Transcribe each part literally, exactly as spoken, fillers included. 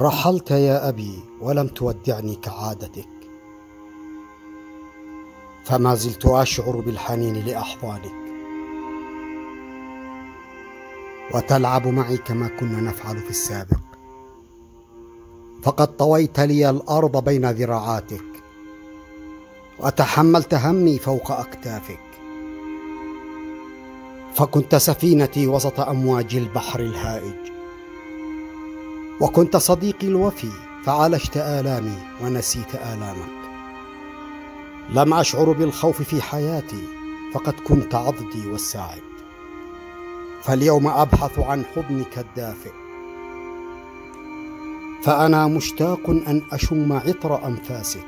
رحلت يا أبي ولم تودعني كعادتك، فما زلت أشعر بالحنين لأحضانك، وتلعب معي كما كنا نفعل في السابق. فقد طويت لي الأرض بين ذراعاتك، وتحملت همي فوق أكتافك، فكنت سفينتي وسط أمواج البحر الهائج، وكنت صديقي الوفي، فعالجت آلامي ونسيت آلامك. لم أشعر بالخوف في حياتي، فقد كنت عضدي والساعد. فاليوم أبحث عن حضنك الدافئ، فأنا مشتاق أن أشم عطر أنفاسك.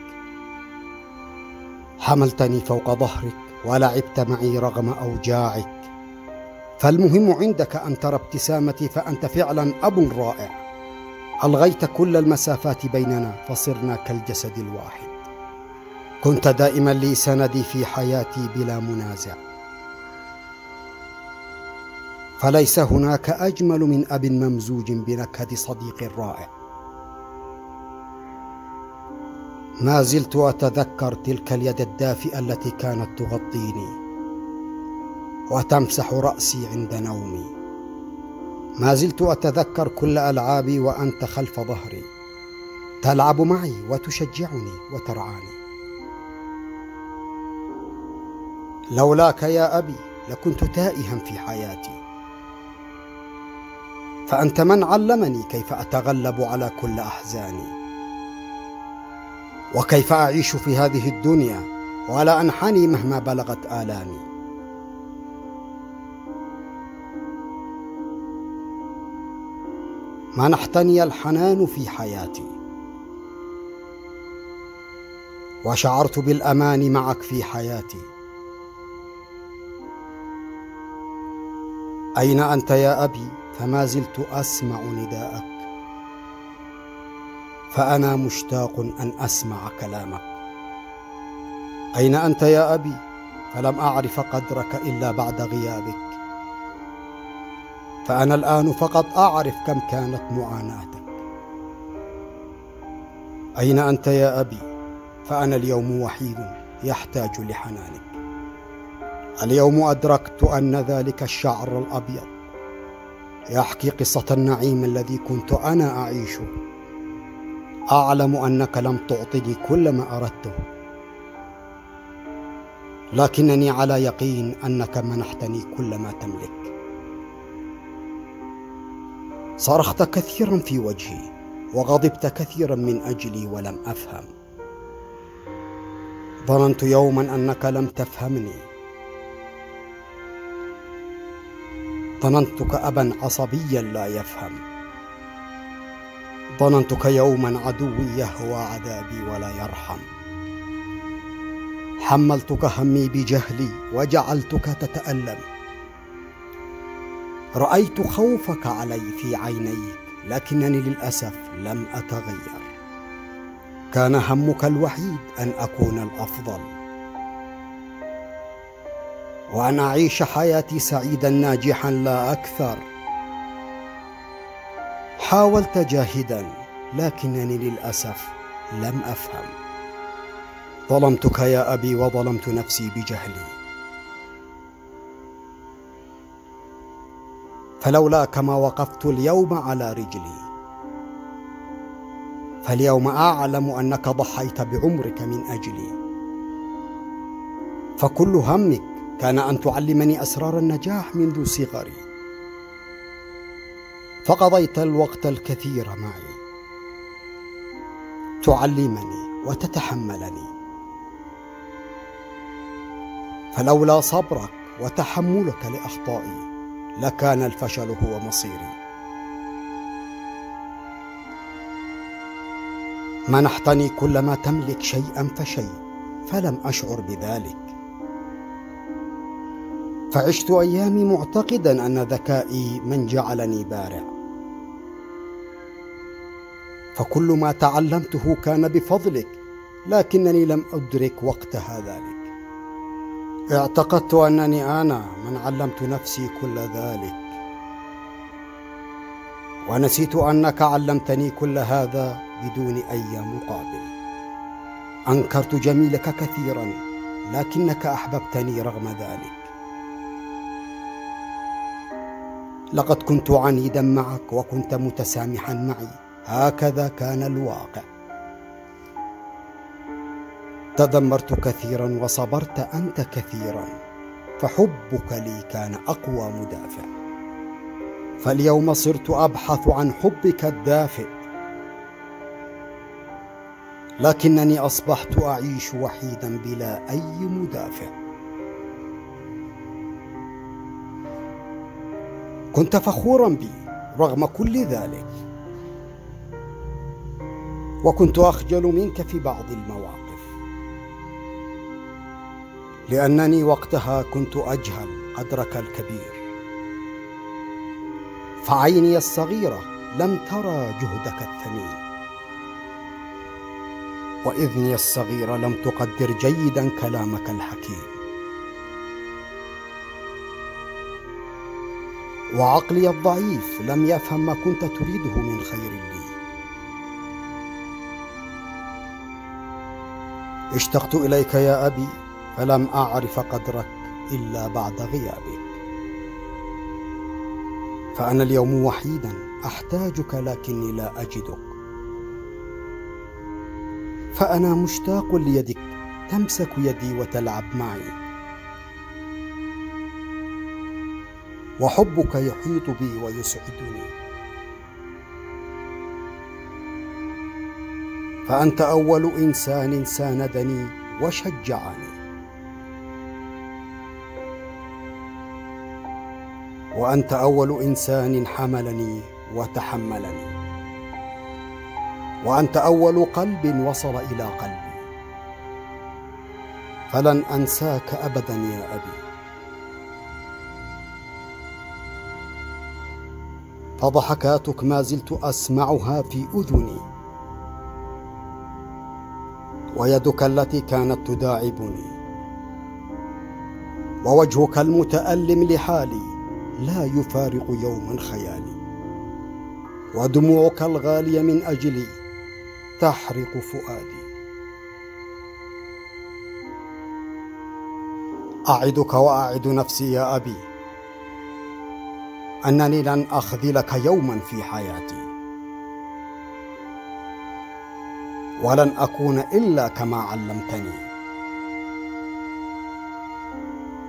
حملتني فوق ظهرك ولعبت معي رغم أوجاعك، فالمهم عندك أن ترى ابتسامتي، فأنت فعلا أب رائع. ألغيت كل المسافات بيننا، فصرنا كالجسد الواحد. كنت دائما لي سندي في حياتي بلا منازع. فليس هناك أجمل من أب ممزوج بنكهة صديق رائع. ما زلت أتذكر تلك اليد الدافئة التي كانت تغطيني وتمسح رأسي عند نومي. ما زلت أتذكر كل ألعابي وأنت خلف ظهري، تلعب معي وتشجعني وترعاني. لولاك يا أبي لكنت تائها في حياتي، فأنت من علمني كيف أتغلب على كل أحزاني، وكيف أعيش في هذه الدنيا ولا أنحني مهما بلغت آلامي. منحتني الحنان في حياتي، وشعرت بالأمان معك في حياتي. أين أنت يا أبي؟ فما زلت أسمع نداءك، فأنا مشتاق أن أسمع كلامك. أين أنت يا أبي؟ فلم أعرف قدرك إلا بعد غيابك، فأنا الآن فقط أعرف كم كانت معاناتك. أين أنت يا أبي؟ فأنا اليوم وحيد يحتاج لحنانك. اليوم أدركت أن ذلك الشعر الأبيض يحكي قصة النعيم الذي كنت أنا أعيشه. أعلم أنك لم تعطني كل ما أردته، لكنني على يقين أنك منحتني كل ما تملك. صرخت كثيرا في وجهي، وغضبت كثيرا من أجلي ولم أفهم. ظننت يوما أنك لم تفهمني، ظننتك أبا عصبيا لا يفهم، ظننتك يوما عدوي يهوى عذابي ولا يرحم. حملتك همي بجهلي وجعلتك تتألم. رأيت خوفك علي في عينيك، لكنني للأسف لم أتغير. كان همك الوحيد أن أكون الأفضل، وأن أعيش حياتي سعيدا ناجحا لا أكثر. حاولت جاهدا، لكنني للأسف لم أفهم. ظلمتك يا أبي، وظلمت نفسي بجهلي. فلولاك ما وقفت اليوم على رجلي. فاليوم أعلم أنك ضحيت بعمرك من أجلي، فكل همك كان أن تعلمني أسرار النجاح منذ صغري. فقضيت الوقت الكثير معي تعلمني وتتحملني. فلولا صبرك وتحملك لأخطائي، لكان الفشل هو مصيري. منحتني كل ما تملك شيئا فشيء، فلم أشعر بذلك. فعشت أيامي معتقدا أن ذكائي من جعلني بارع، فكل ما تعلمته كان بفضلك، لكنني لم أدرك وقتها ذلك. اعتقدت أنني أنا من علمت نفسي كل ذلك، ونسيت أنك علمتني كل هذا بدون أي مقابل. أنكرت جميلك كثيرا لكنك أحببتني رغم ذلك. لقد كنت عنيدا معك وكنت متسامحا معي، هكذا كان الواقع. تذمرت كثيرا وصبرت أنت كثيرا، فحبك لي كان أقوى مدافع. فاليوم صرت أبحث عن حبك الدافئ، لكنني أصبحت أعيش وحيدا بلا أي مدافع. كنت فخورا بي رغم كل ذلك، وكنت أخجل منك في بعض المواقف لأنني وقتها كنت أجهل قدرك الكبير، فعيني الصغيرة لم ترى جهدك الثمين، وإذني الصغيرة لم تقدر جيدا كلامك الحكيم، وعقلي الضعيف لم يفهم ما كنت تريده من خير لي. اشتقت إليك يا أبي، فلم أعرف قدرك إلا بعد غيابك. فأنا اليوم وحيدا أحتاجك لكني لا أجدك، فأنا مشتاق ليدك تمسك يدي وتلعب معي، وحبك يحيط بي ويسعدني. فأنت أول إنسان ساندني وشجعني، وأنت أول إنسان حملني وتحملني، وأنت أول قلب وصل إلى قلبي. فلن أنساك أبدا يا أبي. فضحكاتك ما زلت أسمعها في أذني، ويدك التي كانت تداعبني، ووجهك المتألم لحالي لا يفارق يوما خيالي، ودموعك الغالية من أجلي تحرق فؤادي. أعدك وأعد نفسي يا أبي أنني لن أخذلك يوما في حياتي، ولن أكون إلا كما علمتني.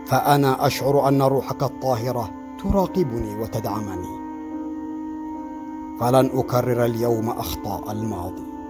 فأنا أشعر أن روحك الطاهرة تراقبني وتدعمني، فلن أكرر اليوم أخطاء الماضي.